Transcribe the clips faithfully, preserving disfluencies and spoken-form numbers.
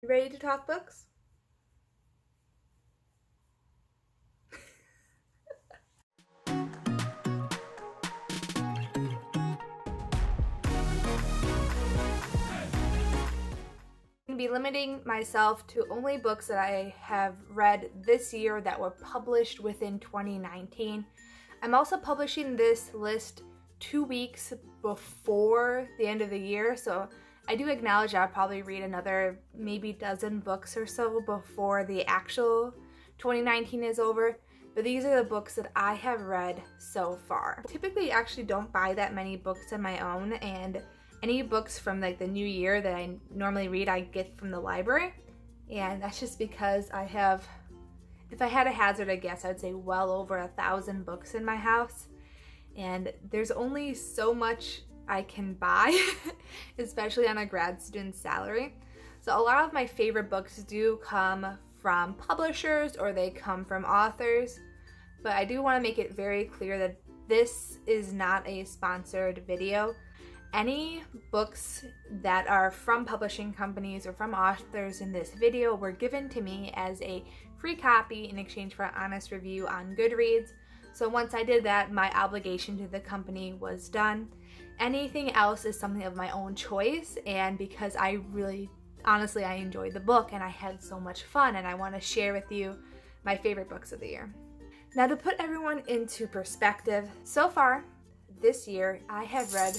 You ready to talk books? Be limiting myself to only books that I have read this year that were published within twenty nineteen. I'm also publishing this list two weeks before the end of the year, so I do acknowledge I'll probably read another maybe dozen books or so before the actual twenty nineteen is over, but these are the books that I have read so far. I typically actually don't buy that many books on my own, and any books from like the new year that I normally read I get from the library, and that's just because I have, if I had a hazard I guess, I would say well over a thousand books in my house, and there's only so much I can buy, especially on a grad student's salary. So a lot of my favorite books do come from publishers or they come from authors, but I do want to make it very clear that this is not a sponsored video. Any books that are from publishing companies or from authors in this video were given to me as a free copy in exchange for an honest review on Goodreads. So once I did that, my obligation to the company was done. Anything else is something of my own choice, and because I really, honestly, I enjoyed the book and I had so much fun, and I want to share with you my favorite books of the year. Now, to put everyone into perspective, so far this year I have read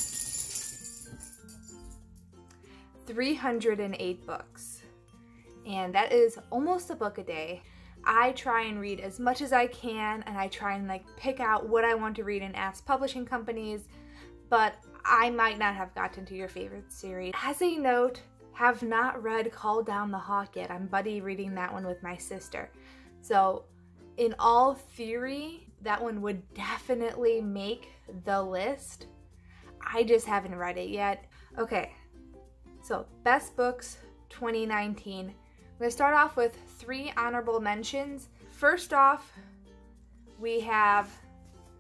three hundred eight books, and that is almost a book a day. I try and read as much as I can, and I try and like pick out what I want to read and ask publishing companies, but I might not have gotten to your favorite series. As a note, have not read Call Down the Hawk yet. I'm buddy reading that one with my sister. So in all theory, that one would definitely make the list. I just haven't read it yet. Okay. So, best books twenty nineteen. I'm going to start off with three honorable mentions. First off, we have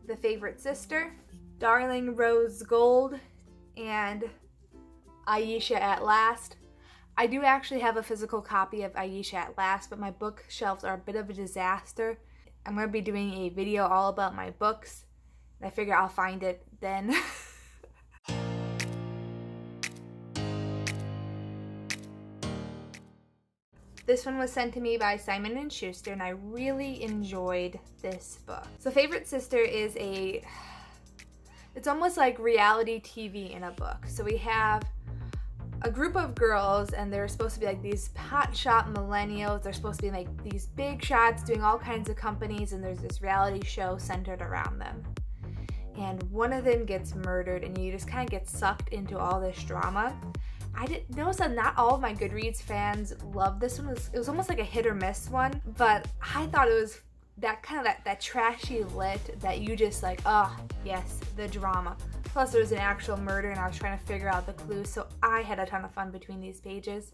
The Favorite Sister, Darling Rose Gold, and Ayesha at Last. I do actually have a physical copy of Ayesha at Last, but my bookshelves are a bit of a disaster. I'm going to be doing a video all about my books, and I figure I'll find it then. This one was sent to me by Simon and Schuster, and I really enjoyed this book. So Favorite Sister is a, it's almost like reality T V in a book. So we have a group of girls, and they're supposed to be like these hotshot millennials. They're supposed to be like these big shots doing all kinds of companies, and there's this reality show centered around them. And one of them gets murdered, and you just kind of get sucked into all this drama. I didn't notice that not all of my Goodreads fans loved this one. It was, it was almost like a hit or miss one, but I thought it was that kind of that, that trashy lit that you just like, oh, yes, the drama. Plus there was an actual murder and I was trying to figure out the clues, so I had a ton of fun between these pages.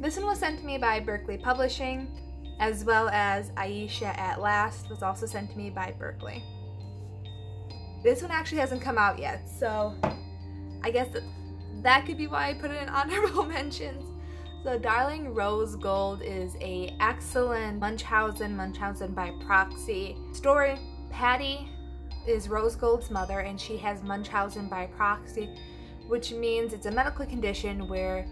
This one was sent to me by Berkeley Publishing, as well as Ayesha at Last was also sent to me by Berkeley. This one actually hasn't come out yet, so I guess that, that could be why I put it in honorable mentions. So Darling Rose Gold is a excellent Munchausen, Munchausen by proxy story. Patty is Rose Gold's mother, and she has Munchausen by proxy, which means it's a medical condition where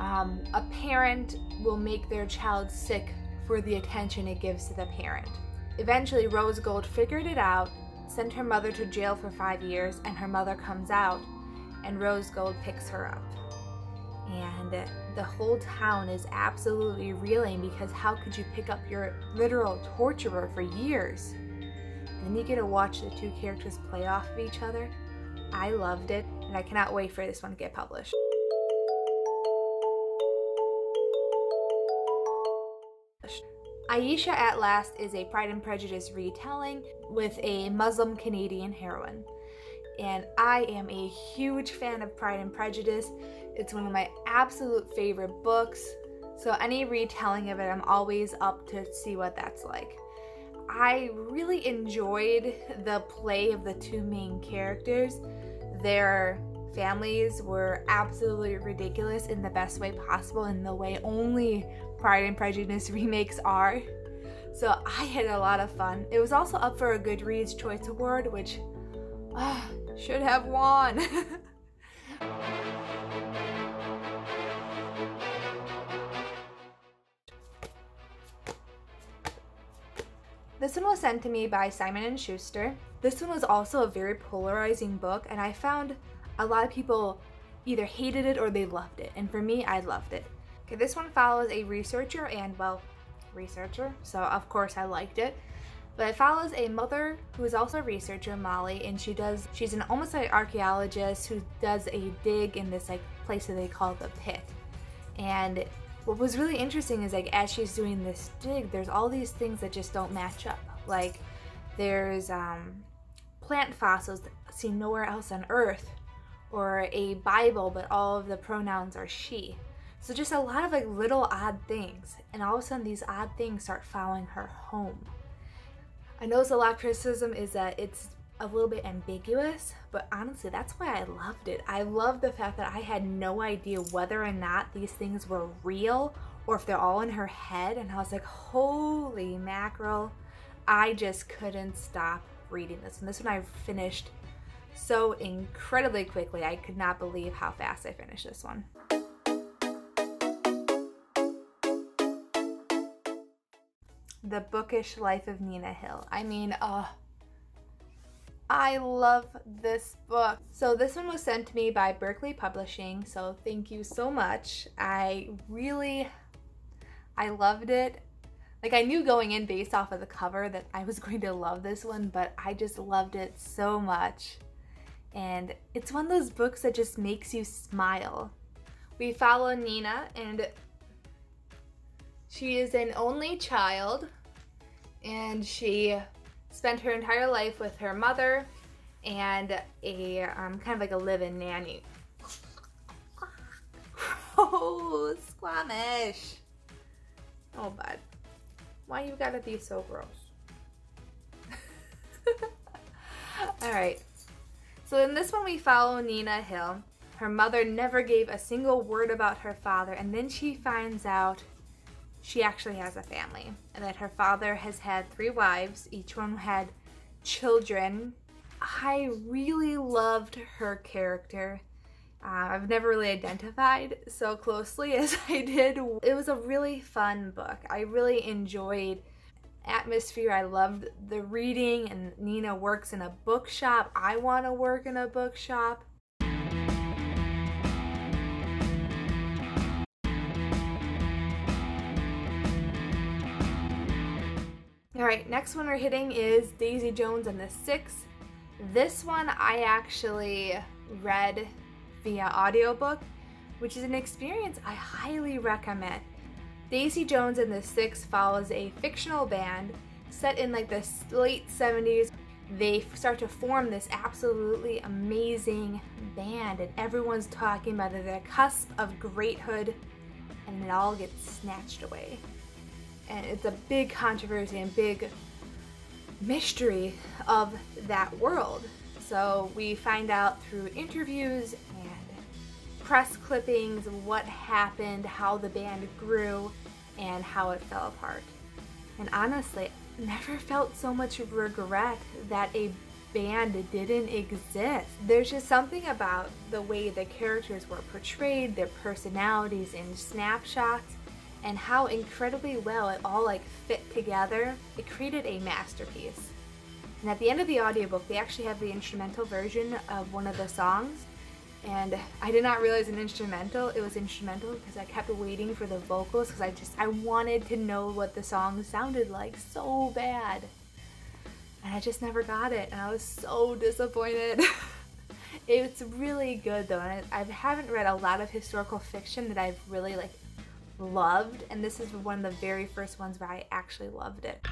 um, a parent will make their child sick for the attention it gives to the parent. Eventually, Rose Gold figured it out, sent her mother to jail for five years, and her mother comes out and Rose Gold picks her up. And the whole town is absolutely reeling because how could you pick up your literal torturer for years? And then you get to watch the two characters play off of each other. I loved it, and I cannot wait for this one to get published. Ayesha at Last is a Pride and Prejudice retelling with a Muslim Canadian heroine. And I am a huge fan of Pride and Prejudice. It's one of my absolute favorite books. So any retelling of it, I'm always up to see what that's like. I really enjoyed the play of the two main characters. Their families were absolutely ridiculous in the best way possible, in the way only Pride and Prejudice remakes are. So I had a lot of fun. It was also up for a Goodreads Choice Award, which uh, should have won. This one was sent to me by Simon and Schuster. This one was also a very polarizing book, and I found a lot of people either hated it or they loved it. And for me, I loved it. Okay, this one follows a researcher and, well, researcher, so of course I liked it. But it follows a mother who is also a researcher, Molly, and she does, she's an almost like archaeologist who does a dig in this like place that they call the pit. And what was really interesting is, like, as she's doing this dig, there's all these things that just don't match up. Like, there's um, plant fossils that seen nowhere else on Earth, or a Bible, but all of the pronouns are she. So just a lot of like little odd things, and all of a sudden these odd things start following her home. I noticed a lot of criticism is that it's a little bit ambiguous, but honestly that's why I loved it. I love the fact that I had no idea whether or not these things were real or if they're all in her head, and I was like, holy mackerel, I just couldn't stop reading this. And this one I finished so incredibly quickly. I could not believe how fast I finished this one. The Bookish Life of Nina Hill. I mean, uh, I love this book. So this one was sent to me by Berkeley Publishing, so thank you so much. I really, I loved it. Like, I knew going in based off of the cover that I was going to love this one, but I just loved it so much. And it's one of those books that just makes you smile. We follow Nina, and she is an only child, and she spent her entire life with her mother and a um, kind of like a live-in nanny. Oh, Squamish. Oh, bud. Why you gotta be so gross? All right. So in this one we follow Nina Hill. Her mother never gave a single word about her father, and then she finds out she actually has a family, and that her father has had three wives. Each one had children. I really loved her character. Uh, I've never really identified so closely as I did. It was a really fun book. I really enjoyed atmosphere. I loved the reading, and Nina works in a bookshop. I want to work in a bookshop. Alright, next one we're hitting is Daisy Jones and the Six. This one I actually read via audiobook, which is an experience I highly recommend. Daisy Jones and the Six follows a fictional band set in like the late seventies. They start to form this absolutely amazing band, and everyone's talking about the cusp of greathood, and it all gets snatched away. And it's a big controversy and big mystery of that world. So we find out through interviews and press clippings what happened, how the band grew, and how it fell apart. And honestly, never felt so much regret that a band didn't exist. There's just something about the way the characters were portrayed, their personalities in snapshots, and how incredibly well it all like fit together. It created a masterpiece. And at the end of the audiobook, they actually have the instrumental version of one of the songs. And I did not realize an instrumental, it was instrumental because I kept waiting for the vocals because I just, I wanted to know what the song sounded like so bad. And I just never got it, and I was so disappointed. It's really good though, and I, I haven't read a lot of historical fiction that I've really like loved, and this is one of the very first ones where I actually loved it.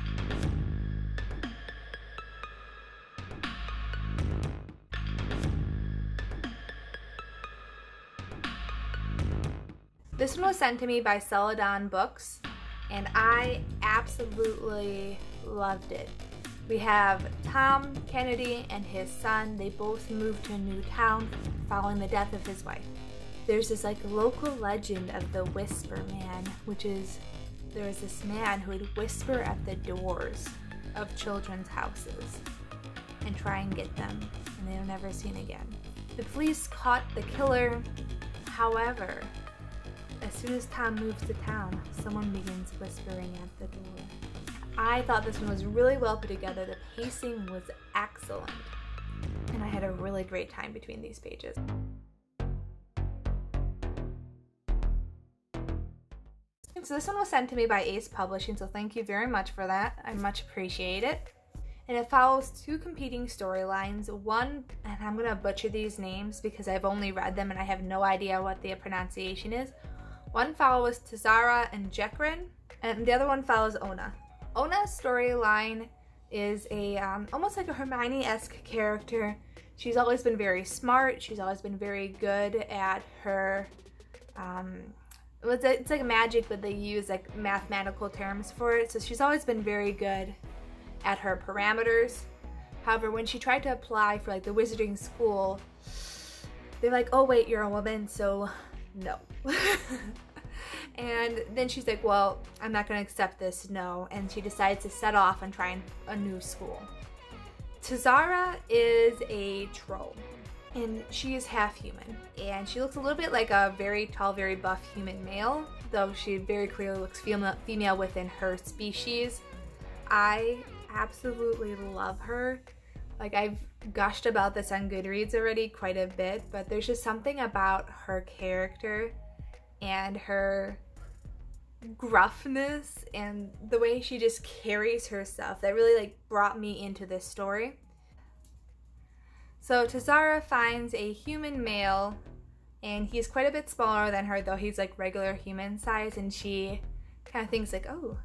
This one was sent to me by Celadon Books, and I absolutely loved it. We have Tom Kennedy and his son. They both moved to a new town following the death of his wife. There's this like local legend of the Whisper Man, which is there was this man who would whisper at the doors of children's houses and try and get them, and they were never seen again. The police caught the killer. However, as soon as Tom moves to town, someone begins whispering at the door. I thought this one was really well put together. The pacing was excellent, and I had a really great time between these pages. So this one was sent to me by Ace Publishing, so thank you very much for that. I much appreciate it. And it follows two competing storylines. One, and I'm going to butcher these names because I've only read them and I have no idea what the pronunciation is. One follows Tisara and Jekrin, and the other one follows Ona. Ona's storyline is a um, almost like a Hermione-esque character. She's always been very smart. She's always been very good at her... Um, it's like magic, but they use like mathematical terms for it. So she's always been very good at her parameters. However, when she tried to apply for like the wizarding school, they're like, oh wait, you're a woman, so no. And then she's like, well, I'm not gonna accept this, no. And she decides to set off and try a new school. Tisara is a troll, and she is half human, and she looks a little bit like a very tall, very buff human male, though she very clearly looks female, female within her species. I absolutely love her. Like, I've gushed about this on Goodreads already quite a bit, but there's just something about her character and her gruffness and the way she just carries herself that really like brought me into this story. So Tisara finds a human male, and he's quite a bit smaller than her, though he's like regular human size, and she kind of thinks like, oh,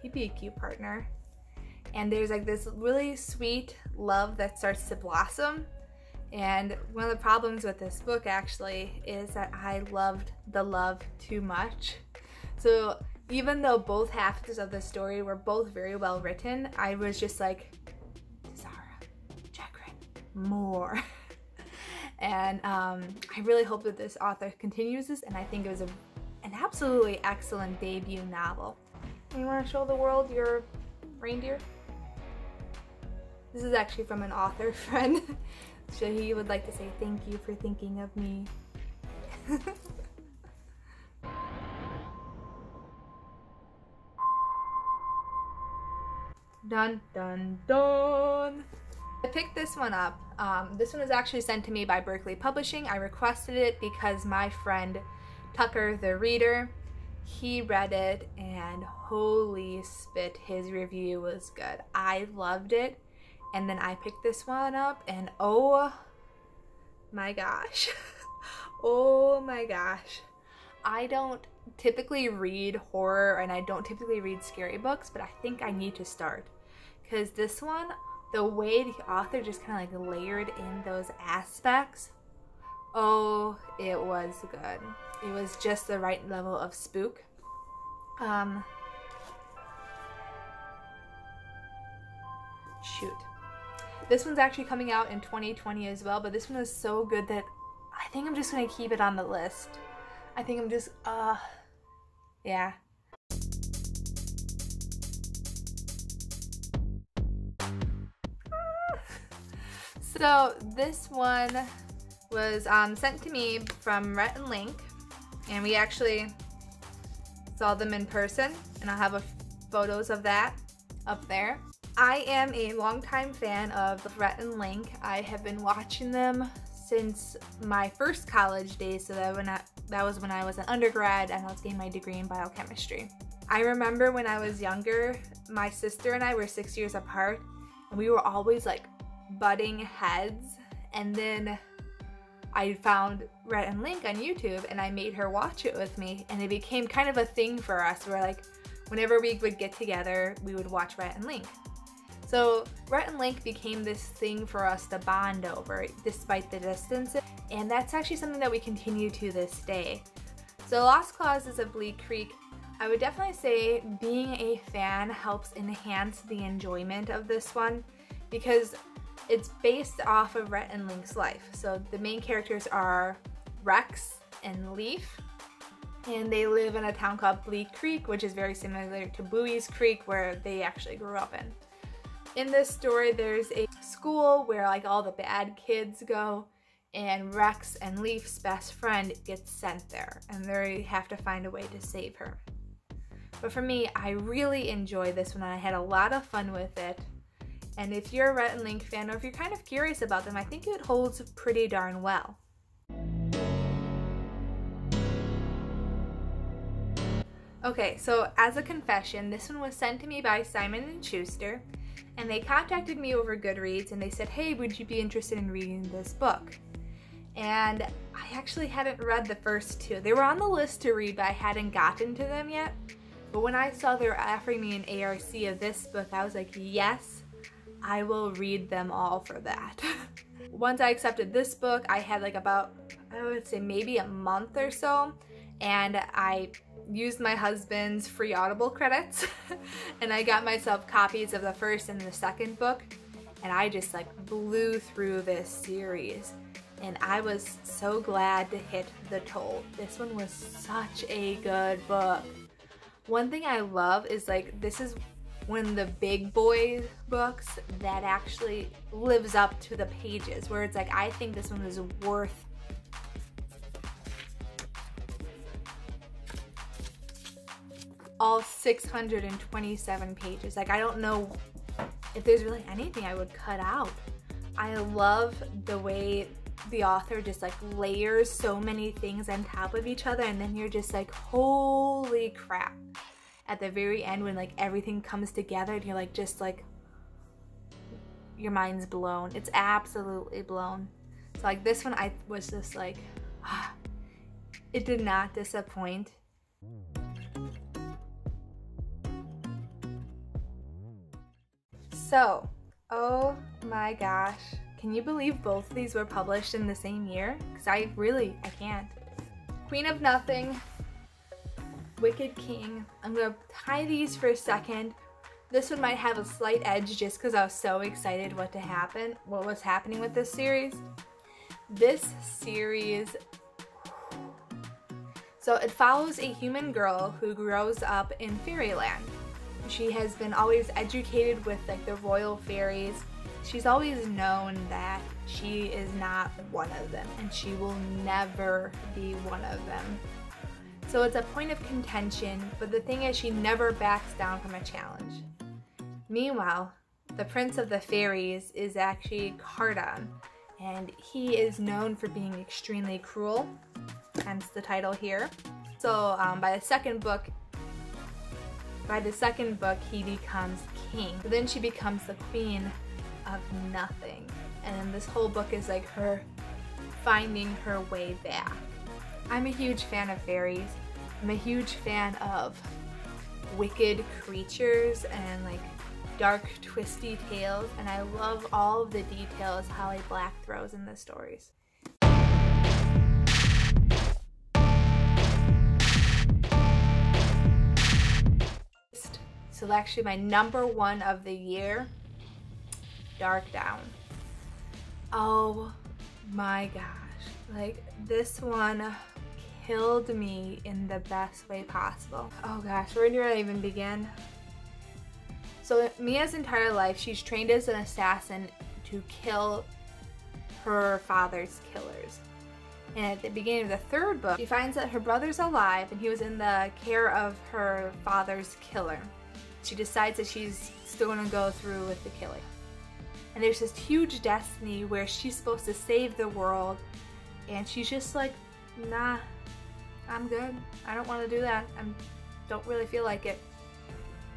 he'd be a cute partner. And there's like this really sweet love that starts to blossom. And one of the problems with this book actually is that I loved the love too much. So even though both halves of the story were both very well written, I was just like, more. And um, I really hope that this author continues this, and I think it was a, an absolutely excellent debut novel. You want to show the world your reindeer? This is actually from an author friend, so he would like to say thank you for thinking of me. Dun dun dun! I picked this one up. Um, this one was actually sent to me by Berkeley Publishing. I requested it because my friend Tucker the Reader, he read it, and holy spit, his review was good. I loved it, and then I picked this one up, and oh my gosh. Oh my gosh. I don't typically read horror, and I don't typically read scary books, but I think I need to start, because this one, the way the author just kind of like layered in those aspects, oh, it was good. It was just the right level of spook. Um, shoot. This one's actually coming out in twenty twenty as well, but this one was so good that I think I'm just going to keep it on the list. I think I'm just, uh, yeah. So this one was um, sent to me from Rhett and Link, and we actually saw them in person, and I'll have a photos of that up there. I am a longtime fan of Rhett and Link. I have been watching them since my first college days, so that, when I, that was when I was an undergrad and I was getting my degree in biochemistry. I remember when I was younger, my sister and I were six years apart, and we were always like butting heads, and then I found Rhett and Link on YouTube, and I made her watch it with me, and it became kind of a thing for us where like whenever we would get together we would watch Rhett and Link. So Rhett and Link became this thing for us to bond over despite the distances, and that's actually something that we continue to this day. So Lost Causes of Bleak Creek I would definitely say being a fan helps enhance the enjoyment of this one because it's based off of Rhett and Link's life. So the main characters are Rex and Leaf, and they live in a town called Bleak Creek, which is very similar to Bowie's Creek, where they actually grew up in. In this story, there's a school where like all the bad kids go, and Rex and Leaf's best friend gets sent there, and they have to find a way to save her. But for me, I really enjoyed this one. I had a lot of fun with it. And if you're a Rhett and Link fan, or if you're kind of curious about them, I think it holds pretty darn well. Okay, so as a confession, this one was sent to me by Simon and Schuster, and they contacted me over Goodreads and they said, hey, would you be interested in reading this book? And I actually hadn't read the first two. They were on the list to read, but I hadn't gotten to them yet. But when I saw they were offering me an A R C of this book, I was like, yes, I will read them all for that. Once I accepted this book, I had like about, I would say maybe a month or so, and I used my husband's free Audible credits and I got myself copies of the first and the second book, and I just like blew through this series, and I was so glad to hit the toll. This one was such a good book. One thing I love is like this is one of the big boy books that actually lives up to the pages, where it's like I think this one is worth all six hundred twenty-seven pages. Like, I don't know if there's really anything I would cut out. I love the way the author just like layers so many things on top of each other, and then you're just like, holy crap. At the very end when like everything comes together and you're like, just like, your mind's blown. It's absolutely blown. So like this one I was just like, ah, it did not disappoint. So, oh my gosh, can you believe both of these were published in the same year? Because I really, I can't. Queen of Nothing, Wicked King. I'm going to tie these for a second. This one might have a slight edge just because I was so excited what to happen, what was happening with this series. This series, so it follows a human girl who grows up in fairyland. She has been always educated with like the royal fairies. She's always known that she is not one of them, and she will never be one of them. So it's a point of contention, but the thing is she never backs down from a challenge. Meanwhile, the prince of the fairies is actually Cardan, and he is known for being extremely cruel, hence the title here. So um, by the second book, By the second book, he becomes king. But then she becomes the Queen of Nothing. And this whole book is like her finding her way back. I'm a huge fan of fairies. I'm a huge fan of wicked creatures and like dark, twisty tales. And I love all of the details Holly Black throws in the stories. So actually my number one of the year, Darkdawn. Oh my gosh, like this one killed me in the best way possible. Oh gosh, where do I even begin? So Mia's entire life, she's trained as an assassin to kill her father's killers. And at the beginning of the third book, she finds that her brother's alive and he was in the care of her father's killer. She decides that she's still gonna go through with the killing. And there's this huge destiny where she's supposed to save the world, and she's just like, nah, I'm good. I don't wanna do that. I don't really feel like it.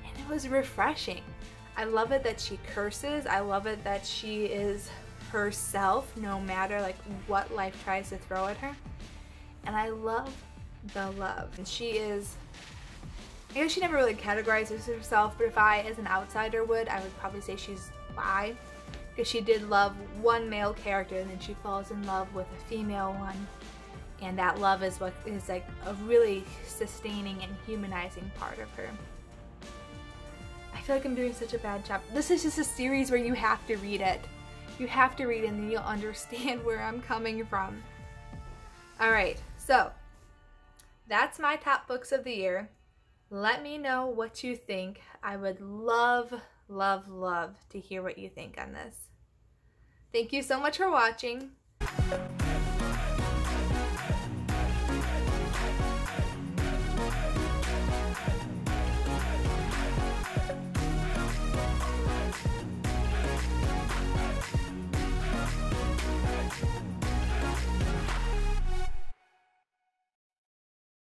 And it was refreshing. I love it that she curses. I love it that she is herself no matter like what life tries to throw at her. And I love the love. And she is, I guess she never really categorizes herself, but if I, as an outsider, would, I would probably say she's bi, because she did love one male character and then she falls in love with a female one. And that love is what is like a really sustaining and humanizing part of her. I feel like I'm doing such a bad job. This is just a series where you have to read it. You have to read it and then you'll understand where I'm coming from. All right, so that's my top books of the year. Let me know what you think. I would love, love, love to hear what you think on this. Thank you so much for watching.